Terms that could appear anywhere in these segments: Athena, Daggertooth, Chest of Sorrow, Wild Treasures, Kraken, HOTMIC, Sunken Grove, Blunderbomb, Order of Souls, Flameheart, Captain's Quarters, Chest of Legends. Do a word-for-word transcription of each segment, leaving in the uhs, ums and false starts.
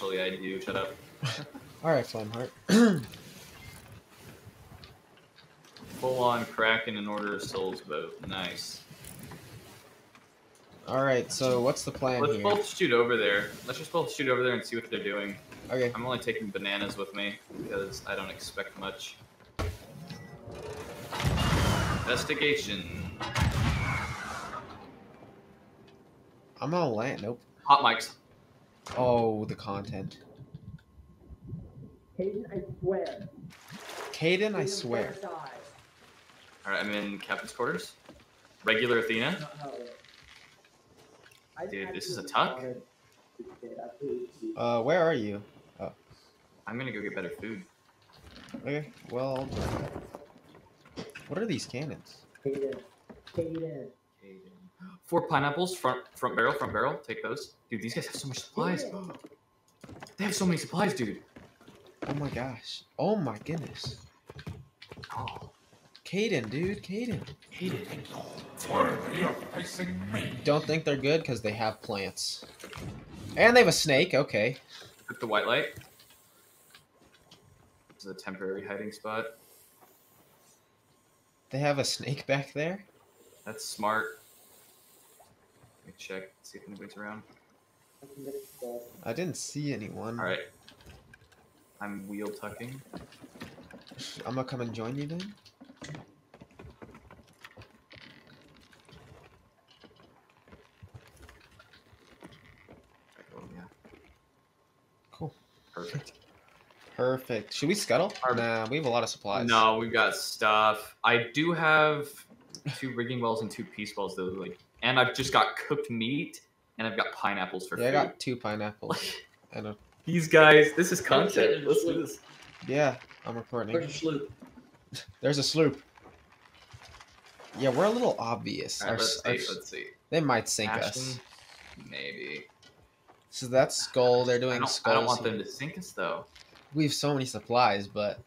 actually, I do. Shut up. Alright, Flameheart. Full-on Kraken and Order of Souls boat. Nice. Alright, so what's the plan Let's here? Let's both shoot over there. Let's just both shoot over there and see what they're doing. Okay. I'm only taking bananas with me, because I don't expect much. Investigation. I'm gonna land. Nope. Hot mics. Oh, the content. Caden, I swear. Caden, I swear. Alright, I'm in Captain's Quarters. Regular Athena. Dude, this is a tuck. Uh, where are you? Oh. I'm gonna go get better food. Okay, well... What are these cannons? Caden. Caden. Four pineapples, front front barrel, front barrel. Take those. Dude, these guys have so much supplies. They have so many supplies, dude. Oh my gosh. Oh my goodness. Oh. Caden, dude. Caden. Caden. You're facing me. Don't think they're good because they have plants. And they have a snake. Okay. Took the white light. This is a temporary hiding spot. They have a snake back there? That's smart. Let me check, see if anybody's around. I didn't see anyone. Alright. I'm wheel tucking. I'm gonna come and join you then. Oh, yeah. Cool. Perfect. Perfect. Should we scuttle? Our, nah, we have a lot of supplies. No, we've got stuff. I do have two rigging wells and two peace wells, though. Like, and I've just got cooked meat, and I've got pineapples for yeah, food. Yeah, I got two pineapples. and a... These guys, this is content. Let's do this. Yeah, I'm recording. There's a sloop. There's a sloop. Yeah, we're a little obvious. Right, our, let's, our, see, our, let's see. They might sink Ashton, us. Maybe. So that's skull. They're doing I skull. I don't want here. them to sink us, though. We have so many supplies, but...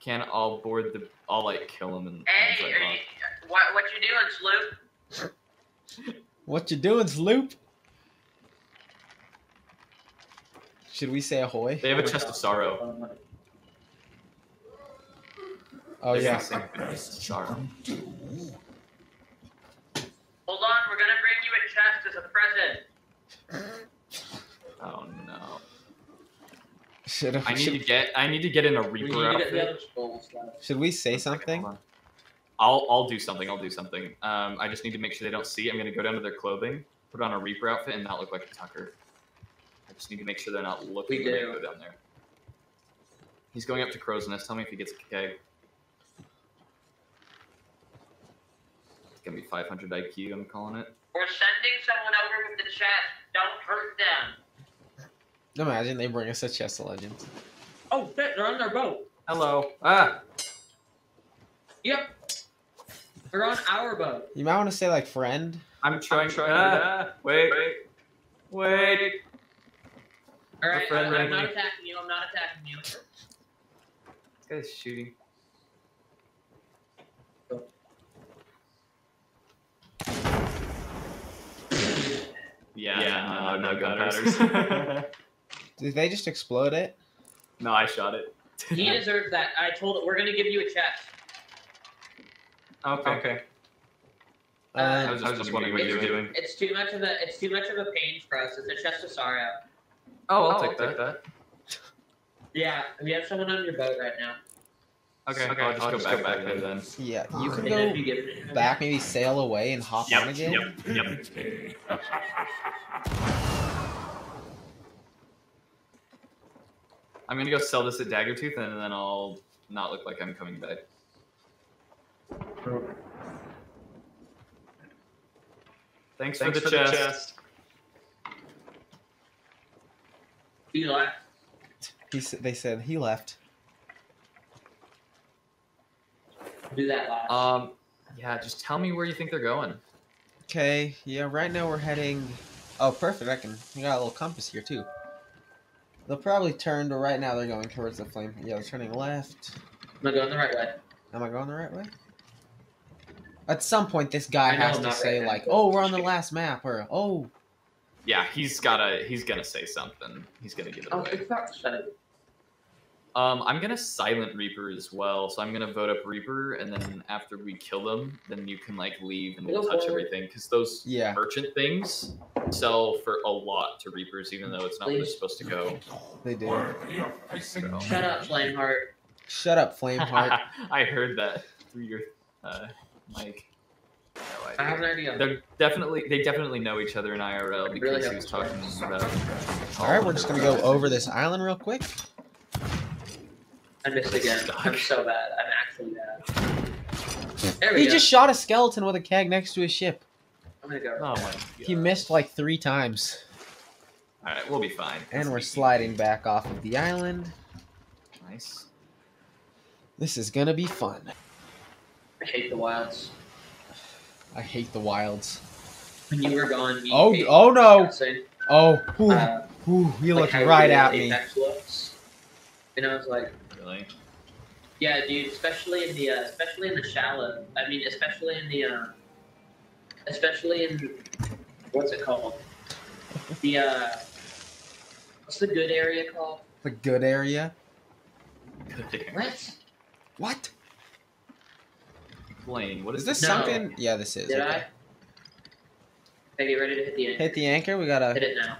Can I'll board the... I'll, like, kill him and... Hey, like, oh. what, what you doing, Sloop? What you doing, Sloop? Should we say ahoy? They have a chest of sorrow. Oh, There's yeah. Sorrow. Hold on, we're gonna bring you a chest as a present. Oh no! Should I, I need should, to get? I need to get in a Reaper outfit. Should we say something? I'll I'll do something. I'll do something. Um, I just need to make sure they don't see. I'm gonna go down to their clothing, put on a Reaper outfit, and not look like a Tucker. I just need to make sure they're not looking we when do. they go down there. He's going up to Crow's Nest. Tell me if he gets a K. It's gonna be five hundred I Q. I'm calling it. We're sending someone over with the chest. Don't hurt them. Imagine they bring us a Chest of Legends. Oh shit, they're on their boat. Hello. Ah. Yep. They're on our boat. You might want to say like friend. I'm trying. I'm trying ah, to wait, wait. Wait. All right. I, I'm not attacking you. I'm not attacking you. This guy's shooting. Oh. Yeah. Yeah. No, no, no gunpowders. Did they just explode it? No, I shot it. He deserves that. I told it. We're gonna give you a chest. Okay. Okay. Uh, I was just, I was just wondering what you were doing. It's too much of a. It's too much of a pain for us. It's a chest of sorrow. Oh, I'll, I'll take, take that. that. Yeah, we have someone on your boat right now. Okay. So okay. I'll just, I'll go, just back go back there then. Yeah, you can and go back. Maybe sail away and hop yep, on again. Yep. Yep. I'm gonna go sell this at Daggertooth, and then I'll not look like I'm coming back. Thanks, Thanks for, the, for chest. the chest. He left. He they said he left. Do that last. Um, yeah. Just tell me where you think they're going. Okay. Yeah. Right now we're heading. Oh, perfect. I can. We got a little compass here too. They'll probably turn, but right now they're going towards the flame. Yeah, they're turning left. Am I going the right way? Am I going the right way? At some point, this guy I has to say, right like, now. oh, we're on the last map, or, oh, Yeah, he's gotta. He's gonna say something. He's gonna give it oh, away. Exactly. Um, I'm gonna silent Reaper as well. So I'm gonna vote up Reaper, and then after we kill them, then you can like leave and we'll touch worry. everything because those yeah. merchant things sell for a lot to Reapers, even though it's not Please. where they're supposed to go. They do. So. Shut up, Flameheart. Shut up, Flameheart. I heard that through your uh, mic. No idea. I have an idea. They're definitely, they definitely know each other in I R L because really he was talking about. All right, we're just gonna go over this island real quick. I missed again. Stuck. I'm so bad. I'm actually bad. There we he go. just shot a skeleton with a keg next to his ship. I'm gonna go. Oh my God. He missed like three times. All right, we'll be fine. And we're sliding back off of the island. Nice. This is gonna be fun. I hate the wilds. I hate the wilds. When you were gone, you oh, oh no! Oh, ooh, uh, ooh, he like looked right at me. Looks, and I was like, really? Yeah, dude. Especially in the, uh, especially in the shallow. I mean, especially in the, uh, especially in what's it called? The uh, what's the good area called? The good area. What? What? Plane. What is, is this? No. Sunken? Yeah, this is. Did okay. I? Okay, get ready to hit the anchor. Hit the anchor. We gotta hit it now.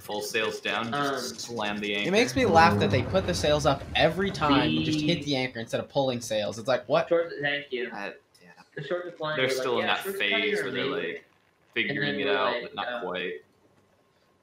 Full sails down. Um, slam the anchor. It makes me laugh that they put the sails up every time. The... Just hit the anchor instead of pulling sails. It's like what? Short, thank you. Uh, yeah. The short of flying. They're still like, in yeah, that phase where they're like figuring it out, like, but not uh, quite.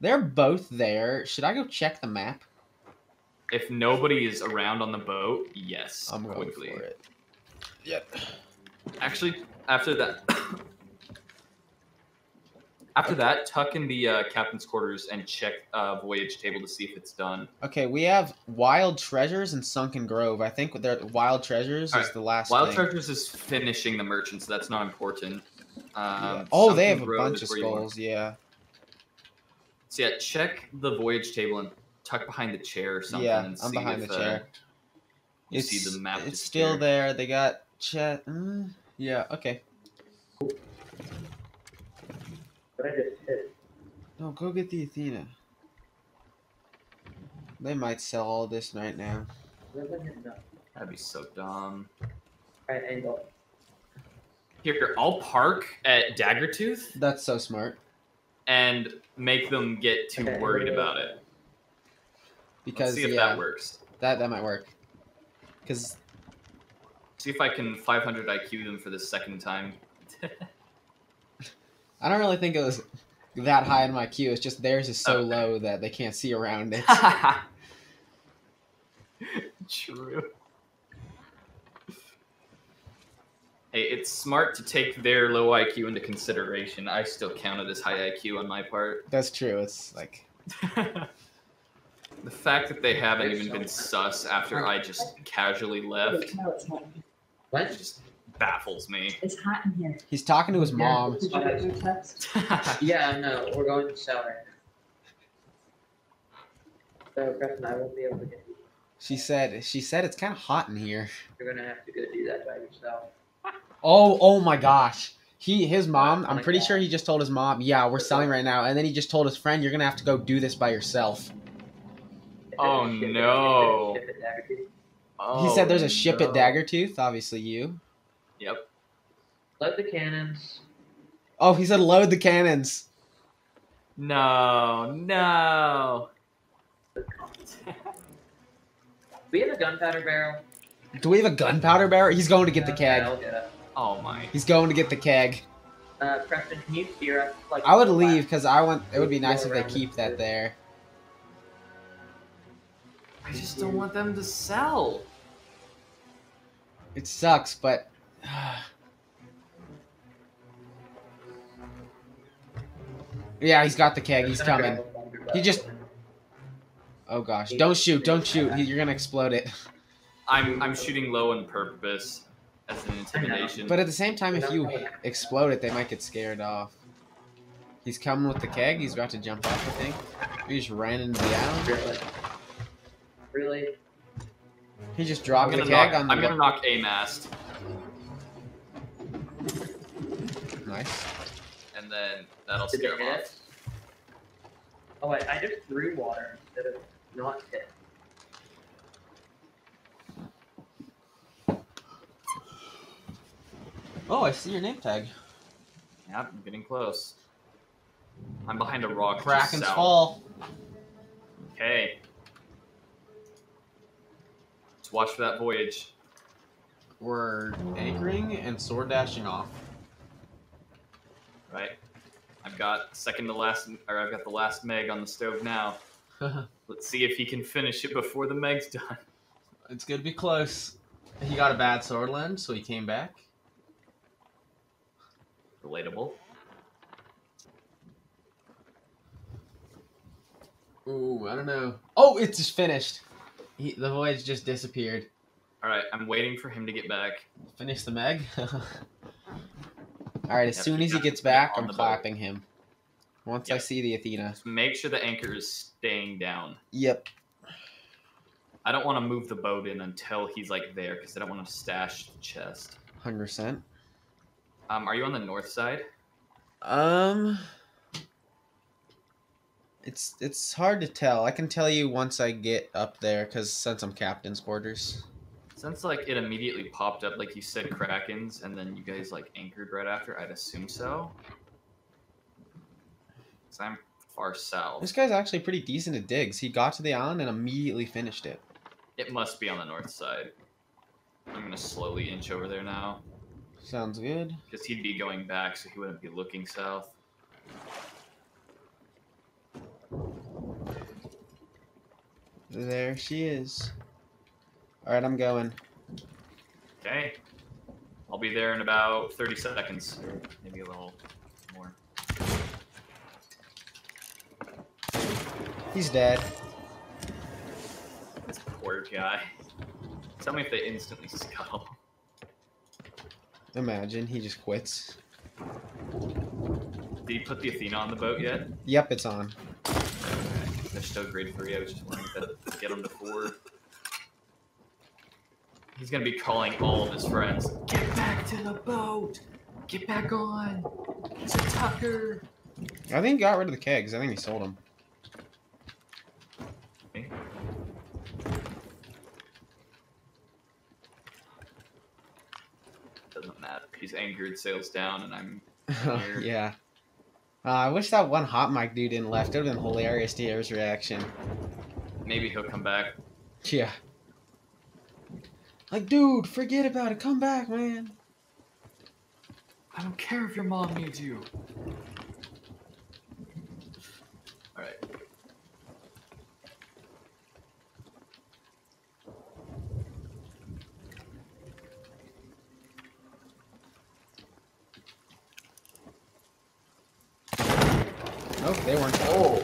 They're both there. Should I go check the map? If nobody is around on the boat, yes. I'm going quickly. for it. Yep. Actually, after that, after okay. that, tuck in the uh, captain's quarters and check uh, voyage table to see if it's done. Okay, we have Wild Treasures and Sunken Grove. I think they're, Wild Treasures All is right. the last. Wild thing. Treasures is finishing the merchant, so that's not important. Um, yeah. Oh, Sunken they have Grove a bunch of skulls. Yeah. So yeah, check the voyage table and tuck behind the chair or something. Yeah, and I'm see behind if, the chair. Uh, you it's, see the map. It's still here. there. They got. Chat. Mm, yeah. Okay. No, go get the Athena. They might sell all this right now. That'd be so dumb. Right angle. Here, I'll park at Daggertooth. That's so smart. And make them get too okay, worried okay. about it. Because Let's see if yeah, that works. That that might work. Because. See if I can five hundred I Q them for the second time. I don't really think it was that high in my queue. It's just theirs is so okay. low that they can't see around it. True. Hey, it's smart to take their low I Q into consideration. I still count it as high I Q on my part. That's true. It's like... The fact that they haven't even been sus after I just casually left... What? It just baffles me. It's hot in here. He's talking to his yeah, mom. Did you get your text? Yeah, no, we're going to the shower. So, Preston, I won't be able to get you. She said, she said it's kind of hot in here. You're going to have to go do that by yourself. Oh, oh my gosh. He, his mom, I'm pretty sure he just told his mom, yeah, we're selling right now. And then he just told his friend, you're going to have to go do this by yourself. Oh no. Oh, he said there's a ship no. at Daggertooth, obviously you. Yep. Load the cannons. Oh, he said load the cannons. No, no. We have a gunpowder barrel. Do we have a gunpowder barrel? He's going to get no, the keg. I'll get it. Oh my. He's going to get the keg. Uh, Preston, can you steer up? Like, I would leave because I want. It would be nice if they keep that there. I just don't want them to sell. It sucks, but... yeah, he's got the keg. He's coming. He just... Oh, gosh. Don't shoot. Don't shoot. You're going to explode it. I'm I'm shooting low on purpose as an intimidation. But at the same time, if you explode it, they might get scared off. He's coming with the keg. He's about to jump off, I think. He just ran into the island. Really? He just dropped the keg on the... I'm gonna knock a mast. Nice. And then that'll scare him off. Oh wait, I just threw water instead of not hit. Oh, I see your name tag. Yep, I'm getting close. I'm behind a rock. Kraken's Fall. Okay. Let's watch for that voyage. We're anchoring and sword dashing off. Right. I've got second to last, or I've got the last Meg on the stove now. Let's see if he can finish it before the Meg's done. It's gonna be close. He got a bad sword lend, so he came back. Relatable. Ooh, I don't know. Oh, it's just finished. He, the voyage just disappeared. All right, I'm waiting for him to get back. Finish the Meg. All right, as yep, soon as he gets back, I'm clapping boat. him. Once yep. I see the Athena. Just make sure the anchor is staying down. Yep. I don't want to move the boat in until he's like there, because I don't want to stash the chest. one hundred percent. Um, are you on the north side? Um, it's it's hard to tell. I can tell you once I get up there, because since I'm Captain's Quarters. Since like it immediately popped up, like you said, Krakens, and then you guys like anchored right after, I'd assume so. Because I'm far south. This guy's actually pretty decent at digs. He got to the island and immediately finished it. It must be on the north side. I'm going to slowly inch over there now. Sounds good. Because he'd be going back, so he wouldn't be looking south. There she is. Alright, I'm going. Okay. I'll be there in about thirty seconds. Or maybe a little more. He's dead. This poor guy. Tell me if they instantly scuttle. Imagine, he just quits. Did he put the Athena on the boat yet? Yep, it's on. Okay. They're still grade three, I was just wanting to get him to four. He's gonna be calling all of his friends. Get back to the boat! Get back on! It's a tucker! I think he got rid of the kegs, I think he sold them. Okay. He's angered, sails down, and I'm here. Yeah. Uh, I wish that one hot mic dude didn't left. It would have been hilarious to hear his reaction. Maybe he'll come back. Yeah. Like, dude, forget about it. Come back, man. I don't care if your mom needs you. Alright. Nope, they weren't. Oh!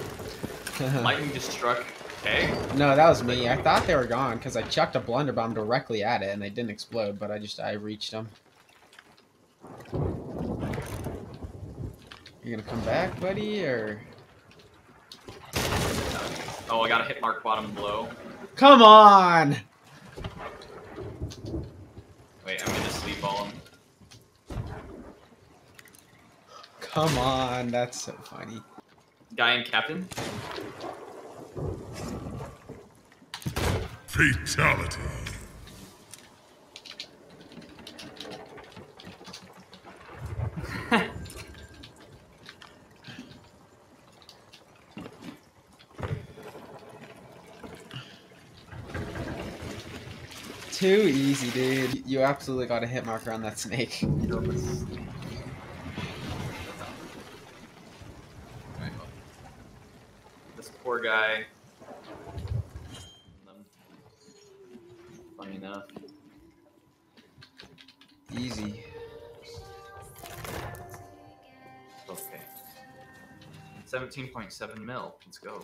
Lightning just struck. Okay. No, that was me. I thought they were gone because I chucked a blunderbomb directly at it and they didn't explode, but I just, I reached them. You gonna come back, buddy, or? Oh, I gotta hit mark bottom blow. Come on! Wait, I'm gonna sleep all of them. Come on, that's so funny. Guy and Captain. Fatality. Too easy, dude. You absolutely got a hit marker on that snake. This poor guy. Funny enough. Easy. Okay. seventeen point seven mil. Let's go.